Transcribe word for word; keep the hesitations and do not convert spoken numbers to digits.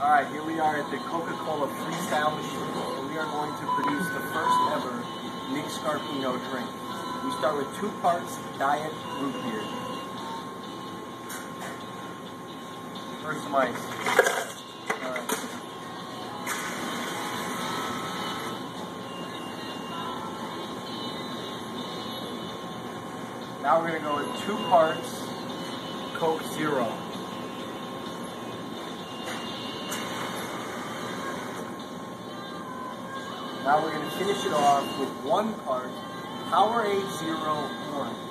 Alright, here we are at the Coca Cola Freestyle Machine, and we are going to produce the first ever Nick Scarpino drink. We start with two parts Diet Root Beer. First, some ice. Alright. Now we're going to go with two parts Coke Zero. Now we're going to finish it off with one part Power A zero Orange.